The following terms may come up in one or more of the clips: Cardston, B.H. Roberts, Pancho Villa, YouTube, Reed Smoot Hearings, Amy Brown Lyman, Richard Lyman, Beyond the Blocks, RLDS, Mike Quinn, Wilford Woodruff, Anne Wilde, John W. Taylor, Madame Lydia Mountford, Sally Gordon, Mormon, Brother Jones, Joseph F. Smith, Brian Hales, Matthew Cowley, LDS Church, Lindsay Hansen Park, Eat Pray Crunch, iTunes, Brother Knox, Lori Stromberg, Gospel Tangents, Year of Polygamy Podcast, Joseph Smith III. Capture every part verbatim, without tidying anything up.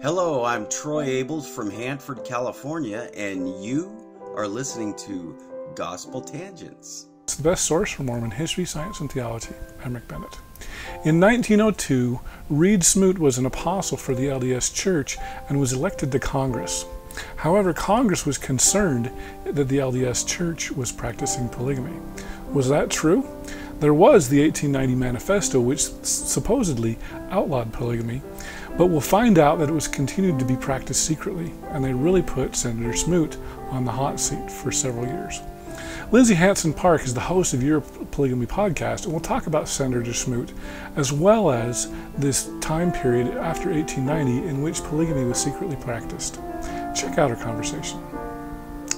Hello, I'm Troy Abels from Hanford, California, and you are listening to Gospel Tangents. It's the best source for Mormon history, science, and theology. I'm Rick Bennett. In nineteen oh two, Reed Smoot was an apostle for the L D S Church and was elected to Congress. However, Congress was concerned that the L D S Church was practicing polygamy. Was that true? There was the eighteen ninety Manifesto, which supposedly outlawed polygamy, but we'll find out that it was continued to be practiced secretly, and they really put Senator Smoot on the hot seat for several years. Lindsay Hansen Park is the host of Year of Polygamy Podcast, and we'll talk about Senator Smoot, as well as this time period after eighteen ninety in which polygamy was secretly practiced. Check out our conversation.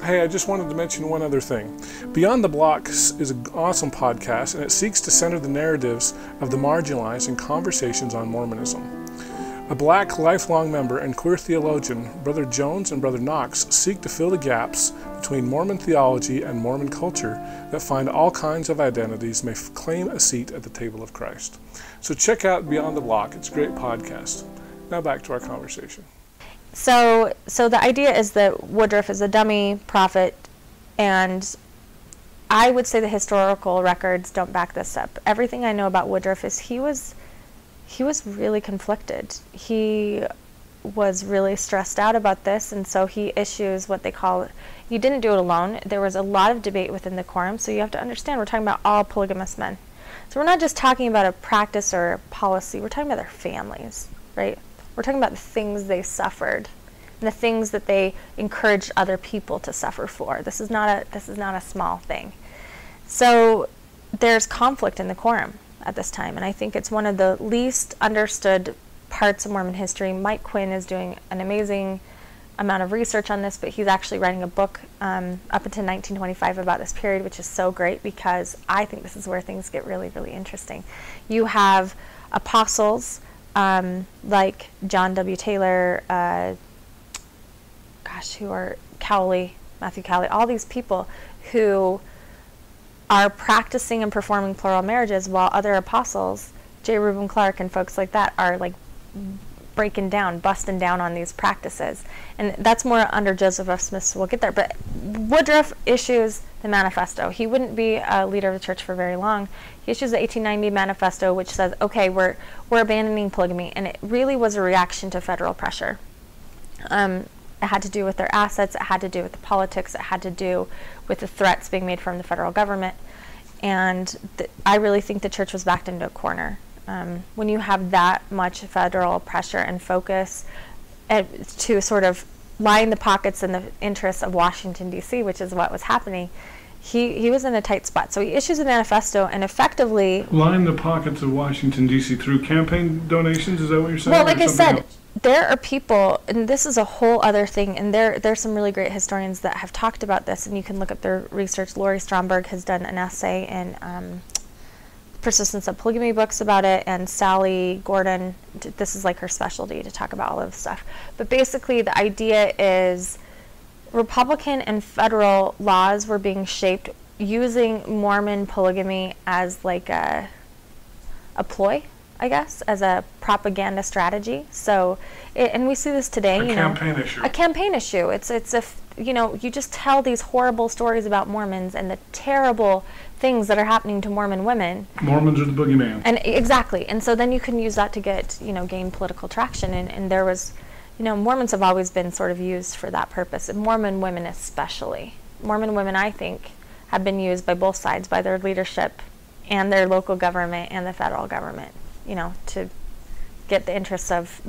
Hey, I just wanted to mention one other thing. Beyond the Blocks is an awesome podcast, and it seeks to center the narratives of the marginalized and conversations on Mormonism. A black lifelong member and queer theologian, Brother Jones and Brother Knox seek to fill the gaps between Mormon theology and Mormon culture that find all kinds of identities may claim a seat at the table of Christ. So check out Beyond the Block. It's a great podcast. Now back to our conversation. So, so the idea is that Woodruff is a dummy prophet, and I would say the historical records don't back this up. Everything I know about Woodruff is he was, he was really conflicted. He was really stressed out about this, and so he issues what they call, you didn't do it alone. There was a lot of debate within the quorum, so you have to understand we're talking about all polygamous men. So we're not just talking about a practice or a policy, we're talking about their families, right? We're talking about the things they suffered and the things that they encouraged other people to suffer for. This is not a this is not a small thing. So there's conflict in the quorum at this time, and I think it's one of the least understood parts of Mormon history. Mike Quinn is doing an amazing amount of research on this, but he's actually writing a book um, up until nineteen twenty-five about this period, which is so great because I think this is where things get really, really interesting. You have apostles Um, like John W. Taylor, uh, gosh, who are Cowley, Matthew Cowley, all these people who are practicing and performing plural marriages while other apostles, J. Reuben Clark and folks like that, are like breaking down, busting down on these practices. And that's more under Joseph F. Smith, so we'll get there. But Woodruff issues the manifesto. He wouldn't be a leader of the church for very long. He issues the eighteen ninety Manifesto, which says, okay, we're we're abandoning polygamy, and it really was a reaction to federal pressure. Um, it had to do with their assets, it had to do with the politics, it had to do with the threats being made from the federal government, and th I really think the church was backed into a corner. Um, when you have that much federal pressure and focus at, to sort of line the pockets and the interests of Washington, D C, which is what was happening, he, he was in a tight spot. So he issues a manifesto and effectively... Line the pockets of Washington, D C through campaign donations? Is that what you're saying? Well, like I said, else? There are people, and this is a whole other thing, and there, there are some really great historians that have talked about this, and you can look up their research. Lori Stromberg has done an essay in... Um, Persistence of Polygamy books about it, and Sally Gordon, this is like her specialty to talk about all of this stuff. But basically the idea is Republican and federal laws were being shaped using Mormon polygamy as like a, a ploy, I guess, as a propaganda strategy. So, it, and we see this today. A you campaign know, issue. A campaign issue. It's, it's a, you know, you just tell these horrible stories about Mormons and the terrible things that are happening to Mormon women. Mormons are the boogeyman. And exactly. And so then you can use that to get, you know, gain political traction. And, and there was, you know, Mormons have always been sort of used for that purpose. And Mormon women especially. Mormon women, I think, have been used by both sides, by their leadership and their local government and the federal government, you know, to get the interests of,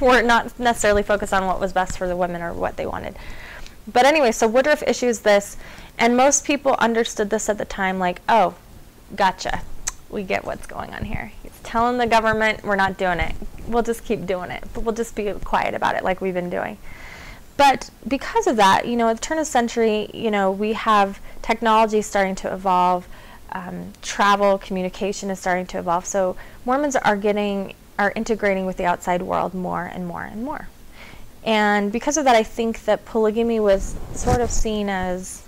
or not necessarily focus on what was best for the women or what they wanted. But anyway, so Woodruff issues this, and most people understood this at the time like, oh, gotcha, we get what's going on here. He's telling the government we're not doing it. We'll just keep doing it, but we'll just be quiet about it like we've been doing. But because of that, you know, at the turn of the century, you know, we have technology starting to evolve, um, travel, communication is starting to evolve, so Mormons are getting, are integrating with the outside world more and more and more. And because of that, I think that polygamy was sort of seen as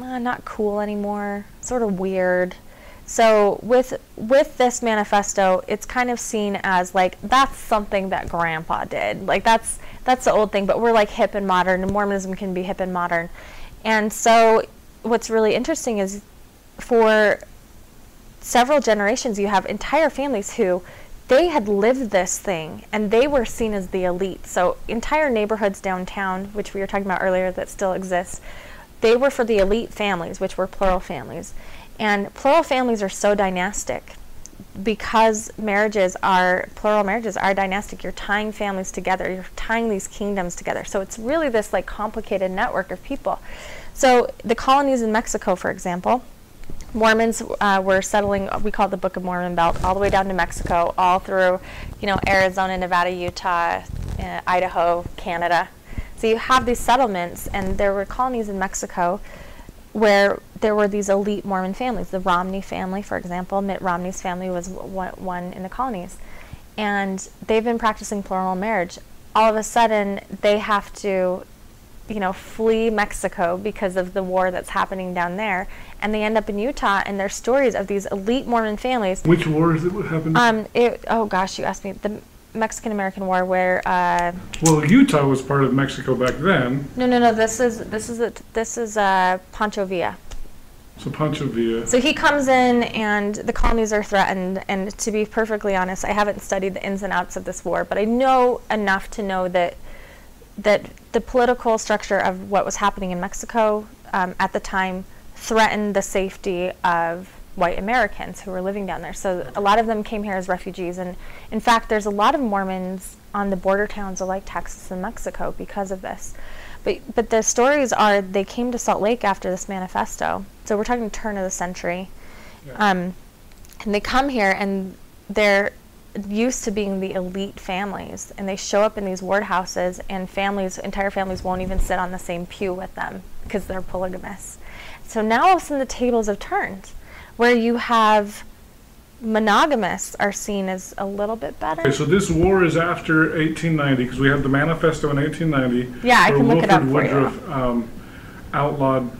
uh, not cool anymore, sort of weird. So with with this manifesto, it's kind of seen as like, that's something that Grandpa did. Like that's that's the old thing, but we're like hip and modern, and Mormonism can be hip and modern. And so what's really interesting is for several generations, you have entire families who they had lived this thing and they were seen as the elite. So entire neighborhoods downtown, which we were talking about earlier, that still exists, they were for the elite families, which were plural families. And plural families are so dynastic because marriages are, plural marriages are dynastic. You're tying families together. You're tying these kingdoms together. So it's really this like complicated network of people. So the colonies in Mexico, for example, Mormons uh, were settling, we call it the Book of Mormon Belt, all the way down to Mexico, all through, you know, Arizona, Nevada, Utah, uh, Idaho, Canada. So you have these settlements, and there were colonies in Mexico where there were these elite Mormon families. The Romney family, for example, Mitt Romney's family was one in the colonies. And they've been practicing plural marriage. All of a sudden, they have to, you know, flee Mexico because of the war that's happening down there, and they end up in Utah, and there's stories of these elite Mormon families. Which war is it what happened? Um, it, oh gosh, you asked me. The Mexican-American War where... Uh, well, Utah was part of Mexico back then. No, no, no, this is, this is, a, this is uh, Pancho Villa. So Pancho Villa. So he comes in, and the colonies are threatened, and to be perfectly honest, I haven't studied the ins and outs of this war, but I know enough to know that that the political structure of what was happening in Mexico um, at the time threatened the safety of white Americans who were living down there. So a lot of them came here as refugees, and in fact there's a lot of Mormons on the border towns of like Texas and Mexico because of this. But, but the stories are they came to Salt Lake after this manifesto, so we're talking turn of the century. Yeah. Um, and they come here and they're used to being the elite families, and they show up in these ward houses, and families, entire families won't even sit on the same pew with them because they're polygamous. So now all of a sudden the tables have turned, where you have monogamists are seen as a little bit better. Okay, so this war is after eighteen ninety, because we have the manifesto in eighteen ninety. Yeah, I can look Wilford it up for Woodruff, you. Um, outlawed,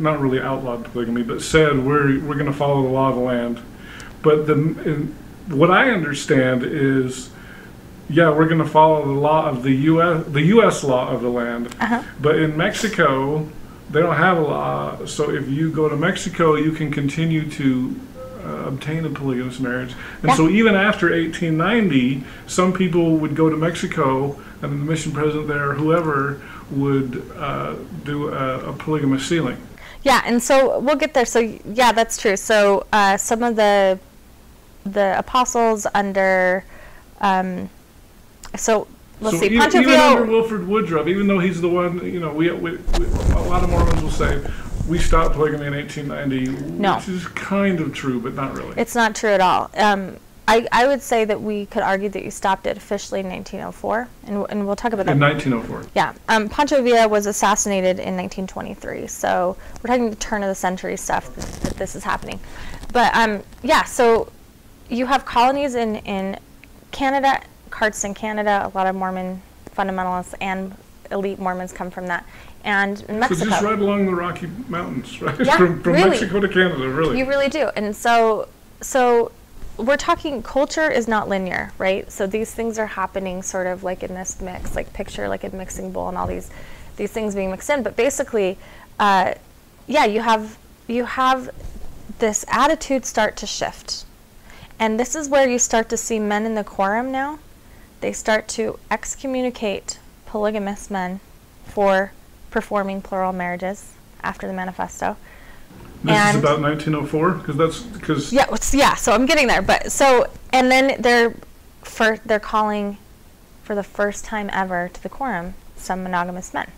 not really outlawed polygamy, but said we're, we're going to follow the law of the land. But the... In, what I understand is, yeah, we're going to follow the law of the U S, the U S law of the land. Uh-huh. But in Mexico, they don't have a law. So if you go to Mexico, you can continue to uh, obtain a polygamous marriage. And yeah. So even after eighteen ninety, some people would go to Mexico, and the mission president there, whoever, would uh, do a, a polygamous sealing. Yeah, and so we'll get there. So yeah, that's true. So uh, some of the the apostles under, um, so let's so see, even, even under Wilford Woodruff, even though he's the one, you know, we, we, we a lot of Mormons will say we stopped polygamy in eighteen ninety. No, which is kind of true, but not really. It's not true at all. Um, I I would say that we could argue that you stopped it officially in nineteen oh four, and and we'll talk about that in nineteen oh four. Yeah, um, Pancho Villa was assassinated in nineteen twenty-three, so we're talking the turn of the century stuff that, that this is happening, but um, yeah, so. You have colonies in, in Canada, Cardston, Canada. A lot of Mormon fundamentalists and elite Mormons come from that. And in Mexico. So just right along the Rocky Mountains, right? Yeah, from from really. Mexico to Canada, really. You really do. And so, so we're talking culture is not linear, right? So these things are happening sort of like in this mix, like picture, like a mixing bowl and all these, these things being mixed in. But basically, uh, yeah, you have, you have this attitude start to shift. And this is where you start to see men in the quorum now. They start to excommunicate polygamous men for performing plural marriages after the manifesto. This and is about nineteen oh four, because that's because yeah, yeah. So I'm getting there, but so and then they're for they're calling for the first time ever to the quorum some monogamous men,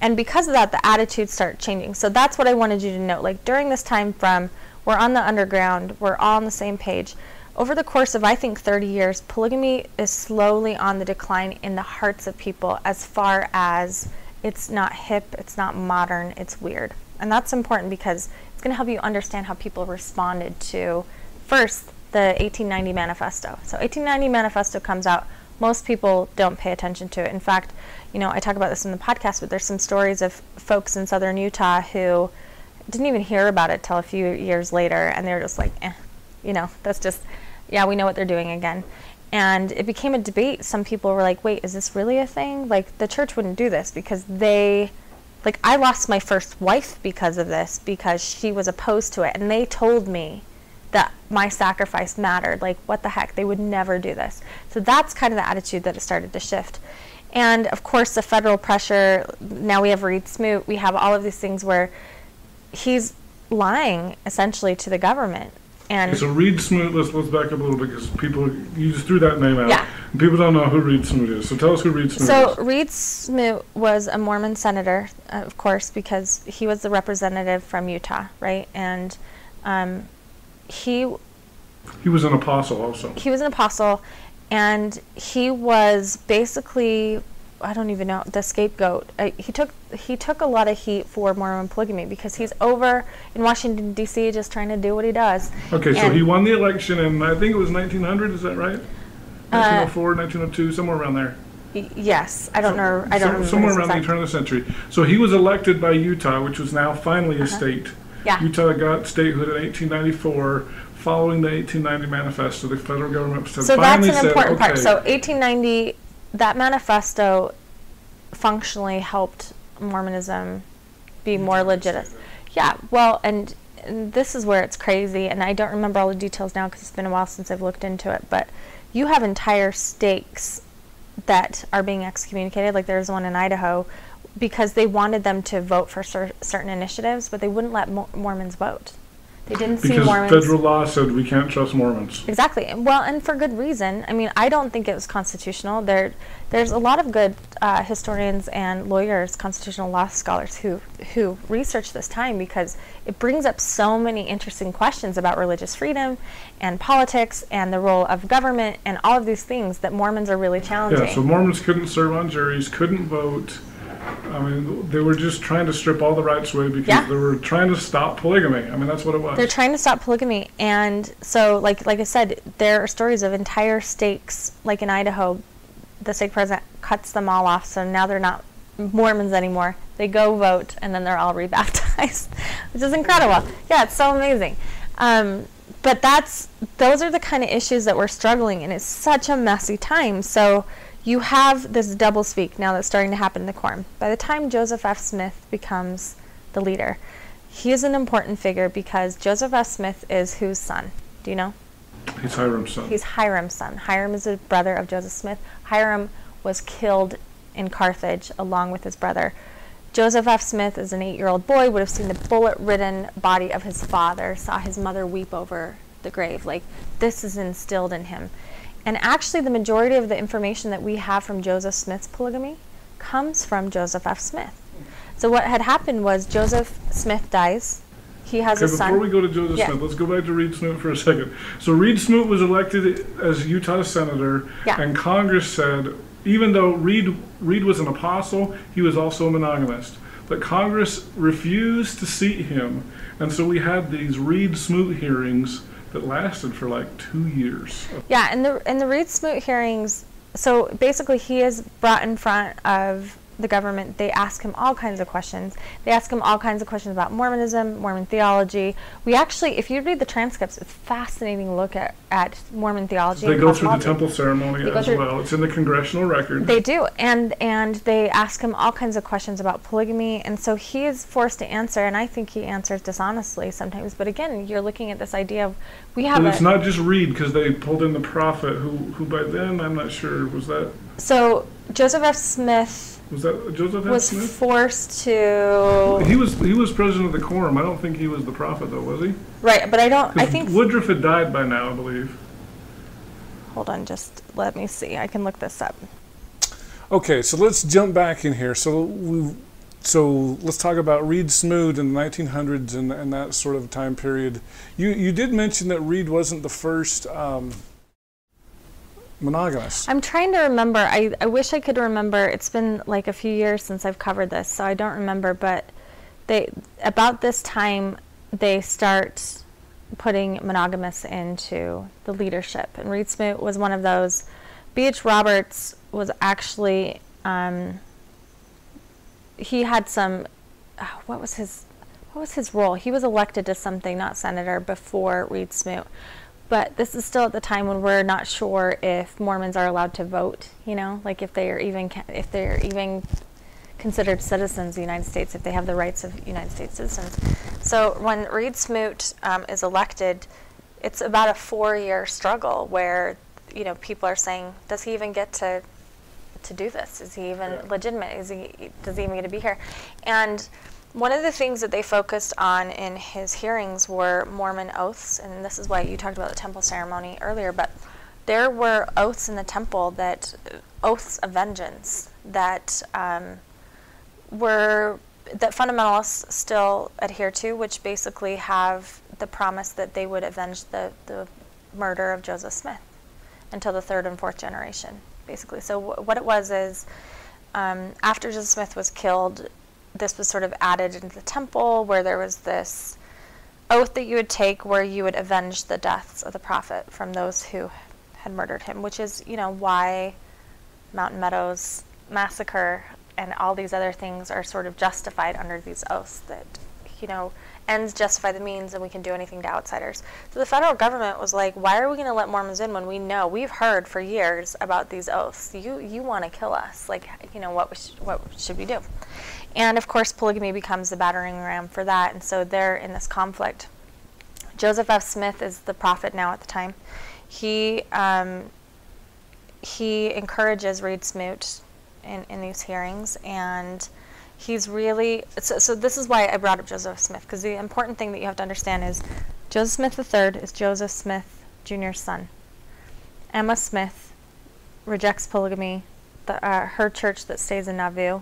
and because of that, the attitudes start changing. So that's what I wanted you to note. Like during this time from we're on the underground, we're all on the same page. Over the course of, I think, thirty years, polygamy is slowly on the decline in the hearts of people as far as it's not hip, it's not modern, it's weird. And that's important because it's going to help you understand how people responded to, first, the eighteen ninety manifesto. So eighteen ninety manifesto comes out. Most people don't pay attention to it. In fact, you know, I talk about this in the podcast, but there's some stories of folks in southern Utah who didn't even hear about it till a few years later, and they were just like, eh, you know, that's just, yeah, we know what they're doing again. And it became a debate. Some people were like, wait, is this really a thing? Like, the church wouldn't do this because they, like, I lost my first wife because of this, because she was opposed to it, and they told me that my sacrifice mattered. Like, what the heck? They would never do this. So that's kind of the attitude that it started to shift. And of course, the federal pressure. Now we have Reed Smoot. We have all of these things where he's lying essentially to the government. And okay, so Reed Smoot, let's, let's back up a little bit, because people, you just threw that name out. Yeah. People don't know who Reed Smoot is. So tell us who Reed Smoot so is. So Reed Smoot was a Mormon senator, uh, of course, because he was the representative from Utah, right? And um, he... He was an apostle also. He was an apostle, and he was basically, I don't even know, the scapegoat. Uh, he took he took a lot of heat for Mormon polygamy because he's over in Washington, D C just trying to do what he does. Okay, and so he won the election in, I think it was nineteen hundred, is that right? nineteen oh four, uh, nineteen oh two, somewhere around there. Y yes, I don't so, know. I don't so, somewhere around exact. the turn of the century. So he was elected by Utah, which was now finally a uh-huh. state. Yeah. Utah got statehood in eighteen ninety-four. Following the eighteen ninety manifesto, the federal government said, so finally that's an important said, part. Okay. So eighteen ninety... that manifesto functionally helped Mormonism be more legitimate. Yeah, well, and, and this is where it's crazy, and I don't remember all the details now because it's been a while since I've looked into it, but you have entire states that are being excommunicated, like there's one in Idaho, because they wanted them to vote for cer certain initiatives, but they wouldn't let Mo Mormons vote. They didn't see Mormons. Because federal law said we can't trust Mormons. Exactly. Well, and for good reason. I mean, I don't think it was constitutional. There, there's a lot of good uh, historians and lawyers, constitutional law scholars who, who research this time because it brings up so many interesting questions about religious freedom and politics and the role of government and all of these things that Mormons are really challenging. Yeah, so Mormons couldn't serve on juries, couldn't vote. I mean, they were just trying to strip all the rights away because yeah. they were trying to stop polygamy. I mean, that's what it was. They're trying to stop polygamy. And so, like like I said, there are stories of entire states, like in Idaho, the state president cuts them all off, so now they're not Mormons anymore. They go vote, and then they're all rebaptized, which is incredible. Yeah, it's so amazing. Um, but that's those are the kind of issues that we're struggling in. It's such a messy time. So you have this doublespeak now that's starting to happen in the quorum. By the time Joseph F. Smith becomes the leader, he is an important figure because Joseph F. Smith is whose son? Do you know? He's Hyrum's son. He's Hyrum's son. Hyrum is the brother of Joseph Smith. Hyrum was killed in Carthage along with his brother. Joseph F. Smith is an eight-year-old boy, would have seen the bullet-ridden body of his father, saw his mother weep over the grave. Like, this is instilled in him. And actually, the majority of the information that we have from Joseph Smith's polygamy comes from Joseph F. Smith. So what had happened was Joseph Smith dies. He has okay, a son. Before we go to Joseph yeah. Smith, let's go back to Reed Smoot for a second. So Reed Smoot was elected as Utah senator, yeah. and Congress said, even though Reed, Reed was an apostle, he was also a monogamist. But Congress refused to seat him, and so we had these Reed Smoot hearings that lasted for like two years. Yeah, and the and the Reed Smoot hearings. So basically, he is brought in front of the government. They ask him all kinds of questions. They ask him all kinds of questions about Mormonism, Mormon theology. We actually, if you read the transcripts, it's fascinating look at at Mormon theology. So they go through the temple ceremony as well. It's in the congressional record. They do, and and they ask him all kinds of questions about polygamy, and so he is forced to answer. And I think he answers dishonestly sometimes. But again, you're looking at this idea of we have. But it's not just Reed, because they pulled in the prophet, who who by then I'm not sure was that. So Joseph F. Smith. Was that Joseph F. Was Smith? forced to. He was he was president of the quorum. I don't think he was the prophet, though, was he? Right, but I don't. I think Woodruff had died by now, I believe. Hold on, just let me see. I can look this up. Okay, so let's jump back in here. So we, so let's talk about Reed Smoot in the nineteen hundreds and and that sort of time period. You you did mention that Reed wasn't the first. Um, Monogamous. I'm trying to remember. I, I wish I could remember. It's been like a few years since I've covered this, so I don't remember. But they about this time, they start putting monogamous into the leadership. And Reed Smoot was one of those. B H Roberts was actually, um, he had some, oh, what was his, what was his role? He was elected to something, not senator, before Reed Smoot. But this is still at the time when we're not sure if Mormons are allowed to vote, you know, like if they are even, if they're even considered citizens of the United States, if they have the rights of United States citizens. So when Reed Smoot um, is elected, it's about a four-year struggle where, you know, people are saying, does he even get to to do this? Is he even yeah. legitimate? Is he, does he even get to be here? And one of the things that they focused on in his hearings were Mormon oaths, and this is why you talked about the temple ceremony earlier, but there were oaths in the temple that, oaths of vengeance, that um, were, that fundamentalists still adhere to, which basically have the promise that they would avenge the, the murder of Joseph Smith until the third and fourth generation, basically. So w what it was is, um, after Joseph Smith was killed, this was sort of added into the temple where there was this oath that you would take where you would avenge the deaths of the prophet from those who had murdered him, which is, you know, why Mountain Meadows Massacre and all these other things are sort of justified under these oaths that, you know, ends justify the means and we can do anything to outsiders. So the federal government was like, why are we gonna let Mormons in when we know, we've heard for years about these oaths, you you wanna kill us, like, you know, what, we sh what should we do? And of course, polygamy becomes the battering ram for that, and so they're in this conflict. Joseph F. Smith is the prophet now at the time. He, um, he encourages Reed Smoot in, in these hearings, and he's really, so, so this is why I brought up Joseph Smith, because the important thing that you have to understand is Joseph Smith the third is Joseph Smith Junior's son. Emma Smith rejects polygamy, the, uh, her church that stays in Nauvoo,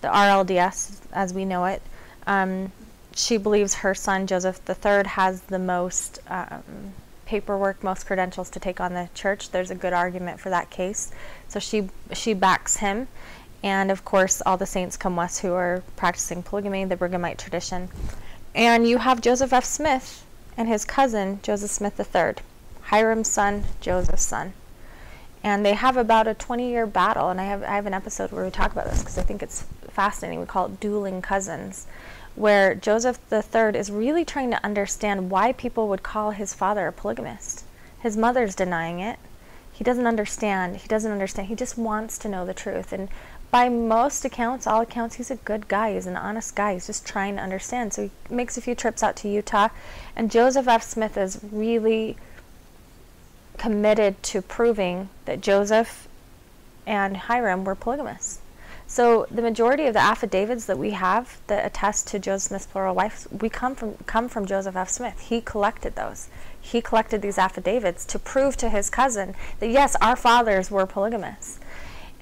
the R L D S as we know it. Um, she believes her son Joseph the third has the most um, paperwork, most credentials to take on the church. There's a good argument for that case. So she, she backs him. And of course, all the saints come west who are practicing polygamy, the Brighamite tradition. And you have Joseph F. Smith and his cousin, Joseph Smith the third, Hyrum's son, Joseph's son. And they have about a twenty-year battle, and I have, I have an episode where we talk about this because I think it's fascinating. We call it Dueling Cousins, where Joseph the third is really trying to understand why people would call his father a polygamist. His mother's denying it. He doesn't understand. He doesn't understand. He just wants to know the truth. And by most accounts, all accounts, he's a good guy. He's an honest guy. He's just trying to understand. So he makes a few trips out to Utah. And Joseph F. Smith is really committed to proving that Joseph and Hyrum were polygamists. So the majority of the affidavits that we have that attest to Joseph Smith's plural wives, we come from, come from Joseph F. Smith. He collected those. He collected these affidavits to prove to his cousin that, yes, our fathers were polygamists.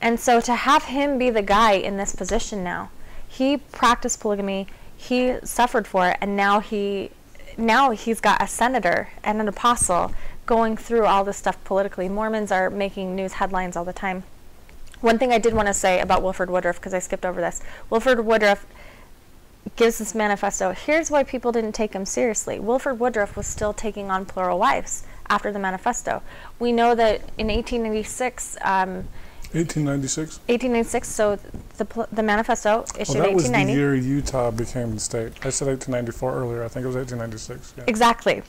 And so to have him be the guy in this position now, he practiced polygamy, he suffered for it, and now, he, now he's got a senator and an apostle going through all this stuff politically. Mormons are making news headlines all the time. One thing I did want to say about Wilford Woodruff, because I skipped over this, Wilford Woodruff gives this manifesto. Here's why people didn't take him seriously. Wilford Woodruff was still taking on plural wives after the manifesto. We know that in eighteen ninety-six... Um, eighteen ninety-six? eighteen ninety-six, so the, the manifesto issued in well, eighteen ninety. That was the year Utah became the state. I said eighteen ninety-four earlier. I think it was eighteen ninety-six. Yeah. Exactly.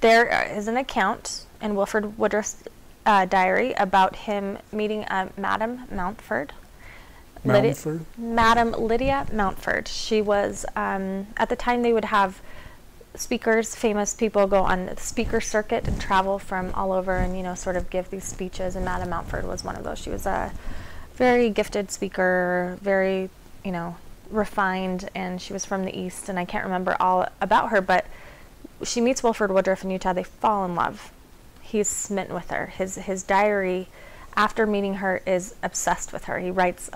There is an account in Wilford Woodruff's Uh, diary about him meeting uh, Madame Mountford. Mountford? Lydia, Madame Lydia Mountford. She was, um, at the time they would have speakers, famous people go on the speaker circuit and travel from all over and, you know, sort of give these speeches, and Madame Mountford was one of those. She was a very gifted speaker, very, you know, refined, and she was from the East, and I can't remember all about her, but she meets Wilford Woodruff in Utah. They fall in love. He's smitten with her. His his diary after meeting her is obsessed with her. He writes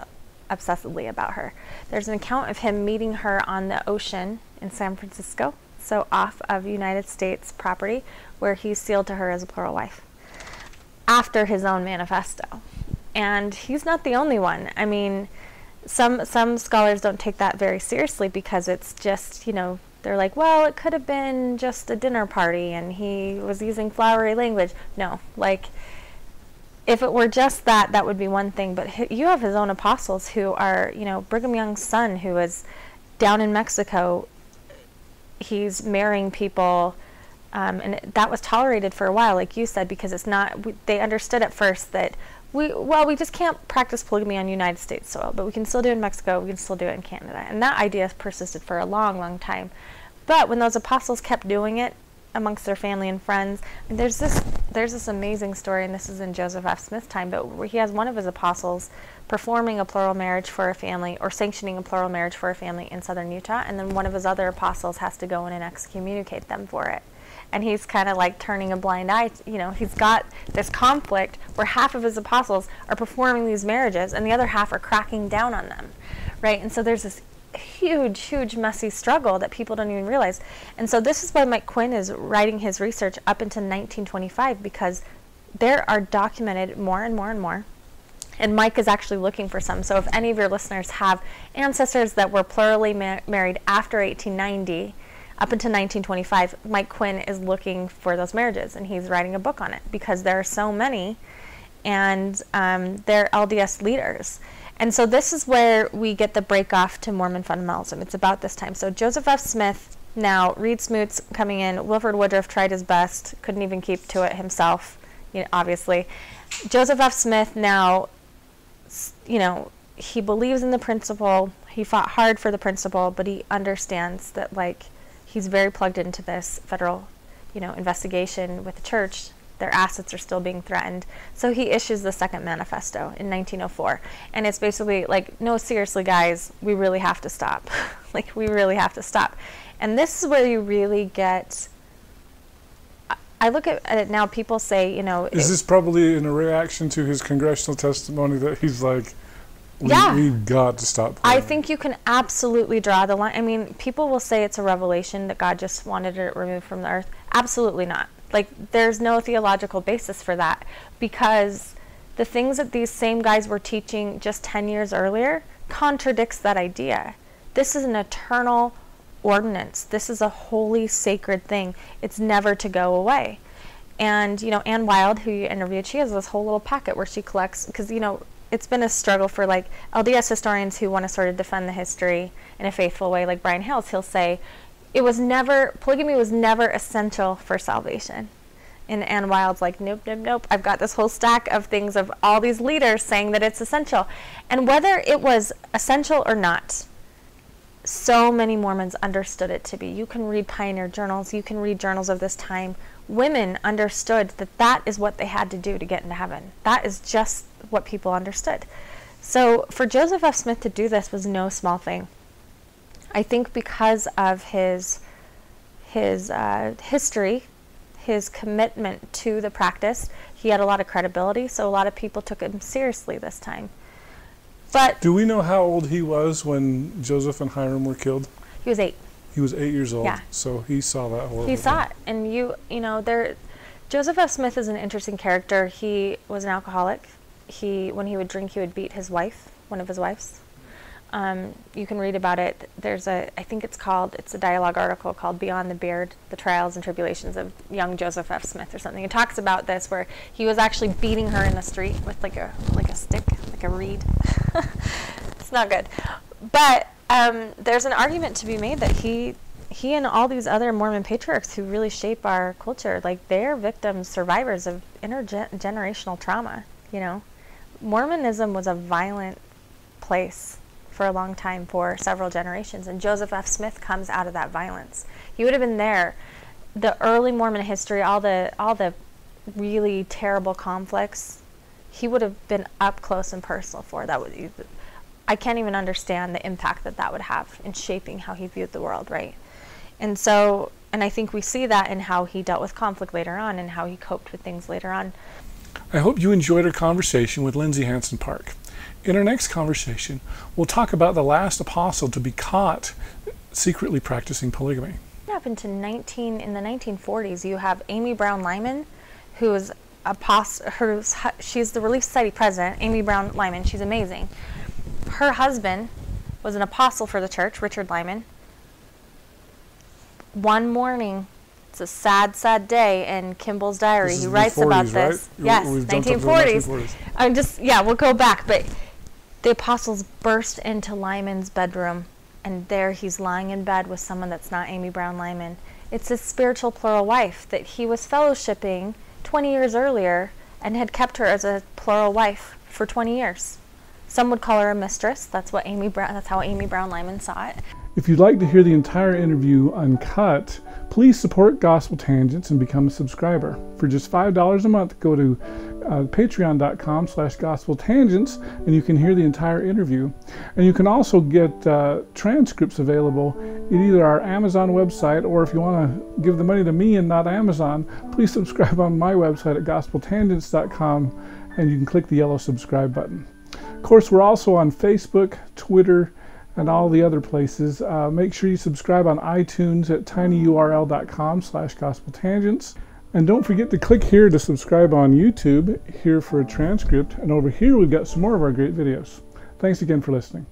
obsessively about her. There's an account of him meeting her on the ocean in San Francisco, so off of United States property, where he's sealed to her as a plural wife after his own manifesto. And he's not the only one. I mean, some some scholars don't take that very seriously because it's just, you know, they're like, well, it could have been just a dinner party and he was using flowery language. No, like, if it were just that, that would be one thing. But you have his own apostles who are, you know, Brigham Young's son, who is down in Mexico, he's marrying people, um, and it, that was tolerated for a while, like you said, because it's not, we, they understood at first that, we, well, we just can't practice polygamy on United States soil, but we can still do it in Mexico, we can still do it in Canada. And that idea persisted for a long, long time. But when those apostles kept doing it amongst their family and friends, and there's this there's this amazing story, and this is in Joseph F. Smith's time, but he has one of his apostles performing a plural marriage for a family, or sanctioning a plural marriage for a family in southern Utah, and then one of his other apostles has to go in and excommunicate them for it. And he's kind of like turning a blind eye, you know, he's got this conflict where half of his apostles are performing these marriages and the other half are cracking down on them, right? And so there's this huge, huge, messy struggle that people don't even realize. And so this is why Mike Quinn is writing his research up until nineteen twenty-five, because there are documented more and more and more. And Mike is actually looking for some. So if any of your listeners have ancestors that were plurally ma married after eighteen ninety, up until nineteen twenty-five, Mike Quinn is looking for those marriages, and he's writing a book on it because there are so many, and um, they're L D S leaders. And so this is where we get the break off to Mormon fundamentalism. It's about this time. So Joseph F. Smith, now Reed Smoot's coming in, Wilford Woodruff tried his best, couldn't even keep to it himself, you know, obviously. Joseph F. Smith now, you know, he believes in the principle, he fought hard for the principle, but he understands that, like, he's very plugged into this federal, you know, investigation with the church. Their assets are still being threatened. So he issues the Second Manifesto in nineteen oh four. And it's basically like, no, seriously, guys, we really have to stop. Like, we really have to stop. And this is where you really get, I look at it now, people say, you know. Is it, this probably in a reaction to his congressional testimony that he's like, we, yeah. We've got to stop playing. I think you can absolutely draw the line. I mean, people will say it's a revelation that God just wanted it removed from the earth. Absolutely not. Like, there's no theological basis for that, because the things that these same guys were teaching just ten years earlier contradicts that idea. This is an eternal ordinance. This is a holy, sacred thing. It's never to go away. And, you know, Anne Wilde, who you interviewed, she has this whole little packet where she collects, because, you know, it's been a struggle for, like, L D S historians who want to sort of defend the history in a faithful way, like Brian Hales, he'll say, it was never, polygamy was never essential for salvation. And Anne Wilde's like, nope, nope, nope. I've got this whole stack of things of all these leaders saying that it's essential. And whether it was essential or not, so many Mormons understood it to be. You can read pioneer journals. You can read journals of this time. Women understood that that is what they had to do to get into heaven. That is just what people understood. So for Joseph F. Smith to do this was no small thing. I think because of his his uh, history, his commitment to the practice, he had a lot of credibility, so a lot of people took him seriously this time. But do we know how old he was when Joseph and Hyrum were killed? He was eight. He was eight years old. Yeah. So he saw that horrible. He saw it, and you you know there. Joseph F. Smith is an interesting character. He was an alcoholic. He when he would drink, he would beat his wife, one of his wives. Um, you can read about it. There's a, I think it's called, it's a dialogue article called Beyond the Beard, The Trials and Tribulations of Young Joseph F. Smith or something. It talks about this where he was actually beating her in the street with like a, like a stick, like a reed. It's not good. But um, there's an argument to be made that he, he and all these other Mormon patriarchs who really shape our culture, like they're victims, survivors of intergenerational trauma, you know. Mormonism was a violent place for a long time, for several generations, and Joseph F. Smith comes out of that violence. He would have been there. The early Mormon history, all the all the really terrible conflicts, he would have been up close and personal for that. Would, I can't even understand the impact that that would have in shaping how he viewed the world, right? And so, and I think we see that in how he dealt with conflict later on and how he coped with things later on. I hope you enjoyed our conversation with Lindsay Hansen Park. In our next conversation, we'll talk about the last apostle to be caught secretly practicing polygamy. Up into nineteen in the nineteen forties, you have Amy Brown Lyman, who is apostle. Her she's the Relief Society president. Amy Brown Lyman, she's amazing. Her husband was an apostle for the church, Richard Lyman. One morning. It's a sad, sad day in Kimball's diary. This he writes about this. Right? Yes, nineteen forties. I'm just yeah, we'll go back, but the apostles burst into Lyman's bedroom and there he's lying in bed with someone that's not Amy Brown Lyman. It's his spiritual plural wife that he was fellowshipping twenty years earlier and had kept her as a plural wife for twenty years. Some would call her a mistress. That's what Amy Brown, that's how Amy Brown Lyman saw it. If you'd like to hear the entire interview uncut, please support Gospel Tangents and become a subscriber. For just five dollars a month, go to uh, patreon.com slash Gospel Tangents, and you can hear the entire interview. And you can also get uh, transcripts available at either our Amazon website, or if you want to give the money to me and not Amazon, please subscribe on my website at gospel tangents dot com, and you can click the yellow subscribe button. Of course, we're also on Facebook, Twitter, and all the other places. Uh, make sure you subscribe on iTunes at tinyurl.com slash Gospel Tangents. And don't forget to click here to subscribe on YouTube, here for a transcript. And over here, we've got some more of our great videos. Thanks again for listening.